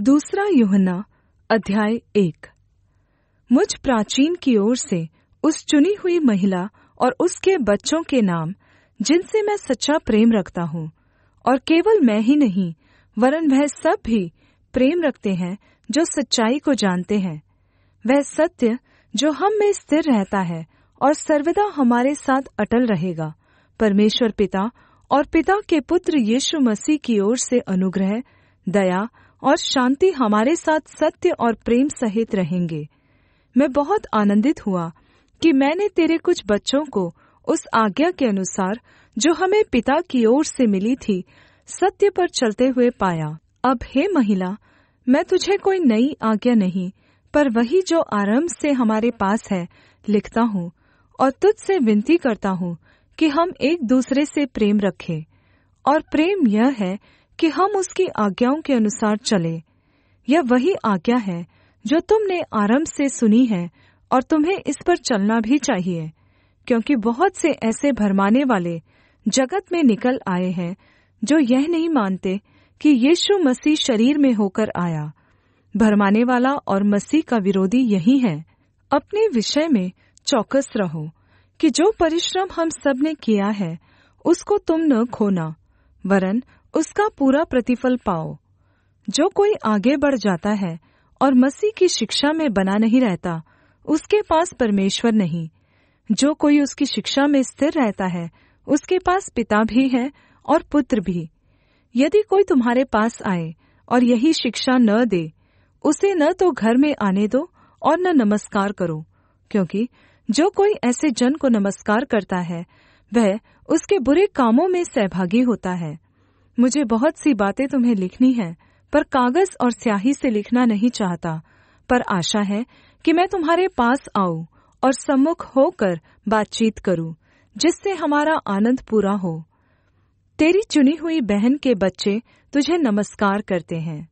दूसरा यूहन्ना अध्याय 1। मुझ प्राचीन की ओर से उस चुनी हुई महिला और उसके बच्चों के नाम जिनसे मैं सच्चा प्रेम रखता हूँ, और केवल मैं ही नहीं वरन वह सब भी प्रेम रखते हैं जो सच्चाई को जानते हैं। वह सत्य जो हम में स्थिर रहता है और सर्वदा हमारे साथ अटल रहेगा, परमेश्वर पिता और पिता के पुत्र यीशु मसीह की ओर से अनुग्रह, दया और शांति हमारे साथ सत्य और प्रेम सहित रहेंगे। मैं बहुत आनंदित हुआ कि मैंने तेरे कुछ बच्चों को उस आज्ञा के अनुसार जो हमें पिता की ओर से मिली थी, सत्य पर चलते हुए पाया। अब हे महिला, मैं तुझे कोई नई आज्ञा नहीं पर वही जो आरंभ से हमारे पास है लिखता हूँ, और तुझसे विनती करता हूँ कि हम एक दूसरे से प्रेम रखें। और प्रेम यह है कि हम उसकी आज्ञाओं के अनुसार चले। यह वही आज्ञा है जो तुमने आरंभ से सुनी है और तुम्हें इस पर चलना भी चाहिए, क्योंकि बहुत से ऐसे भरमाने वाले जगत में निकल आए हैं जो यह नहीं मानते कि यीशु मसीह शरीर में होकर आया। भरमाने वाला और मसीह का विरोधी यही है। अपने विषय में चौकस रहो कि जो परिश्रम हम सब ने किया है उसको तुम न खोना, वरन उसका पूरा प्रतिफल पाओ। जो कोई आगे बढ़ जाता है और मसीह की शिक्षा में बना नहीं रहता, उसके पास परमेश्वर नहीं। जो कोई उसकी शिक्षा में स्थिर रहता है, उसके पास पिता भी है और पुत्र भी। यदि कोई तुम्हारे पास आए और यही शिक्षा न दे, उसे न तो घर में आने दो और न नमस्कार करो, क्योंकि जो कोई ऐसे जन को नमस्कार करता है वह उसके बुरे कामों में सहभागी होता है। मुझे बहुत सी बातें तुम्हें लिखनी हैं, पर कागज और स्याही से लिखना नहीं चाहता, पर आशा है कि मैं तुम्हारे पास आऊं और सम्मुख होकर बातचीत करूं, जिससे हमारा आनंद पूरा हो। तेरी चुनी हुई बहन के बच्चे तुझे नमस्कार करते हैं।